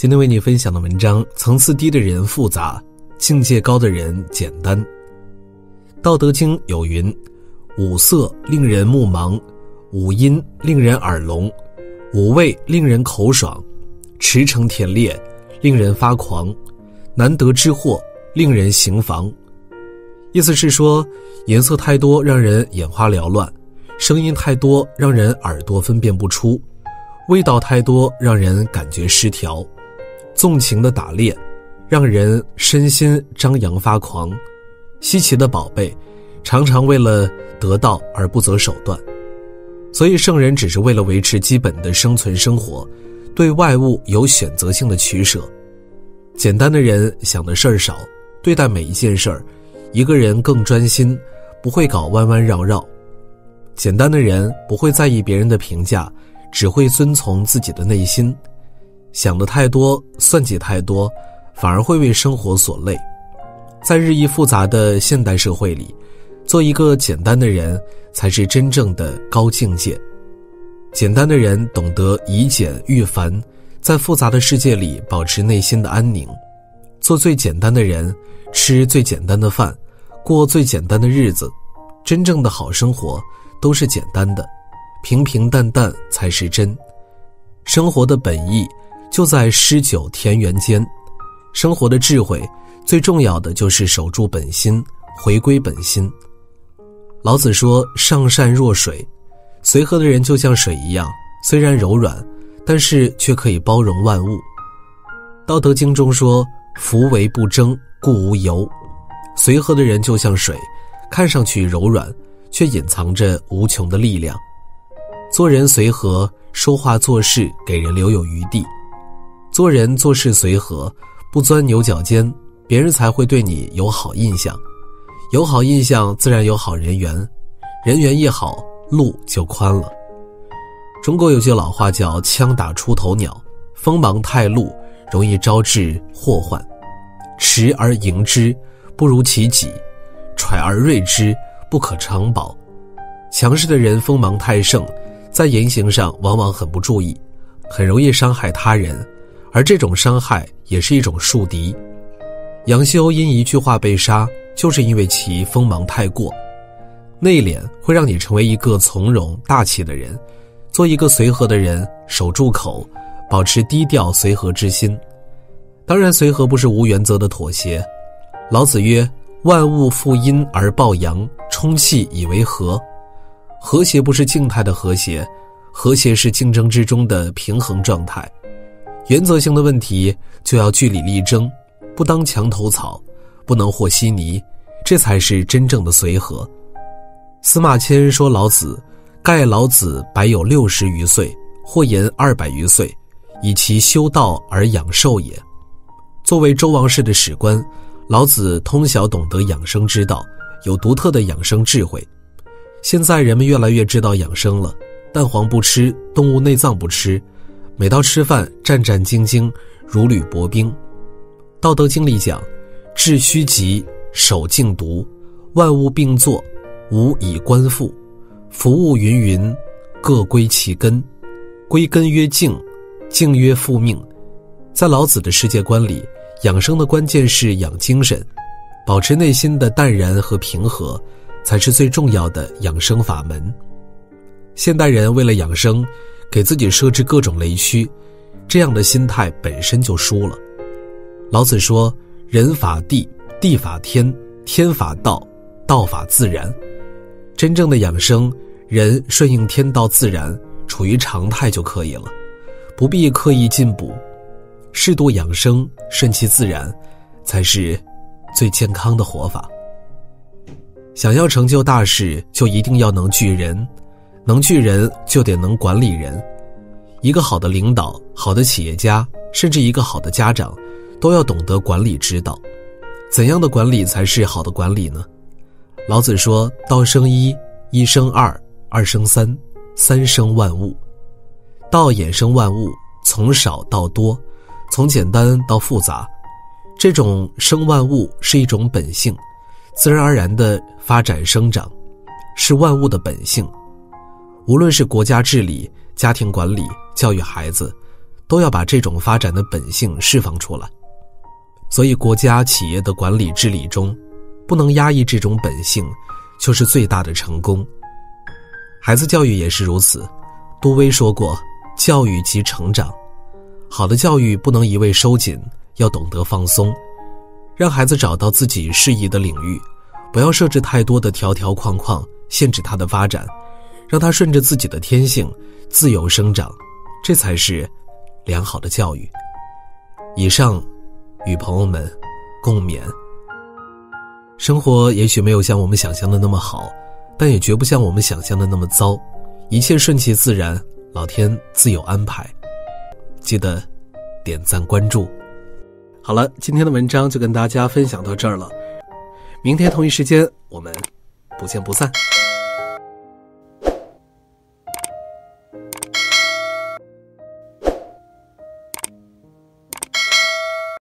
今天为你分享的文章，层次低的人复杂，境界高的人简单。道德经有云：五色令人目盲，五音令人耳聋，五味令人口爽，驰骋甜猎令人发狂，难得之货令人行妨。意思是说，颜色太多让人眼花缭乱，声音太多让人耳朵分辨不出，味道太多让人感觉失调，纵情的打猎让人身心张扬发狂，稀奇的宝贝常常为了得到而不择手段。所以圣人只是为了维持基本的生存生活，对外物有选择性的取舍。简单的人想的事儿少，对待每一件事儿一个人更专心，不会搞弯弯绕绕。简单的人不会在意别人的评价，只会遵从自己的内心。想的太多，算计太多，反而会为生活所累。在日益复杂的现代社会里，做一个简单的人才是真正的高境界。简单的人懂得以简御繁，在复杂的世界里保持内心的安宁。做最简单的人，吃最简单的饭，过最简单的日子。真正的好生活都是简单的，平平淡淡才是真。生活的本意就在诗酒田园间，生活的智慧最重要的就是守住本心，回归本心。老子说，上善若水，随和的人就像水一样，虽然柔软，但是却可以包容万物。道德经中说，夫唯不争，故无尤。随和的人就像水，看上去柔软，却隐藏着无穷的力量。做人随和，说话做事给人留有余地。做人做事随和，不钻牛角尖，别人才会对你有好印象。有好印象自然有好人缘，人缘一好，路就宽了。中国有句老话叫枪打出头鸟，锋芒太露容易招致祸患。持而盈之，不如其己；揣而锐之，不可长保。强势的人锋芒太盛，在言行上往往很不注意，很容易伤害他人，而这种伤害也是一种树敌。杨修因一句话被杀，就是因为其锋芒太过。内敛会让你成为一个从容大气的人，做一个随和的人，守住口，保持低调随和之心。当然，随和不是无原则的妥协。老子曰：万物负阴而抱阳，充气以为和。和谐不是静态的和谐，和谐是竞争之中的平衡状态。原则性的问题就要据理力争，不当墙头草，不能和稀泥，这才是真正的随和。司马迁说老子：盖老子白有60余岁，或言200余岁，以其修道而养寿也。作为周王室的史官，老子通晓懂得养生之道，有独特的养生智慧。现在人们越来越知道养生了，蛋黄不吃，动物内脏不吃，每到吃饭战战兢兢，如履薄冰。道德经里讲，致虚极，守静独，万物并作，无以观复，夫物芸芸，各归其根。归根曰静，静曰复命。在老子的世界观里，养生的关键是养精神，保持内心的淡然和平和，才是最重要的养生法门。现代人为了养生，给自己设置各种雷区，这样的心态本身就输了。老子说，人法地，地法天，天法道，道法自然。真正的养生，人顺应天道自然，处于常态就可以了，不必刻意进补。适度养生，顺其自然，才是最健康的活法。想要成就大事，就一定要能聚人，能聚人就得能管理人。一个好的领导，好的企业家，甚至一个好的家长，都要懂得管理之道。怎样的管理才是好的管理呢？老子说，道生一，一生二，二生三，三生万物。道衍生万物，从少到多，从简单到复杂。这种生万物是一种本性，自然而然的发展生长，是万物的本性。无论是国家治理、家庭管理、教育孩子，都要把这种发展的本性释放出来。所以国家企业的管理治理中，不能压抑这种本性，就是最大的成功。孩子教育也是如此，杜威说过，教育即成长。好的教育不能一味收紧，要懂得放松，让孩子找到自己适宜的领域，不要设置太多的条条框框，限制他的发展，让他顺着自己的天性自由生长，这才是良好的教育。以上与朋友们共勉。生活也许没有像我们想象的那么好，但也绝不像我们想象的那么糟，一切顺其自然，老天自有安排。记得点赞关注。好了，今天的文章就跟大家分享到这儿了，明天同一时间我们不见不散。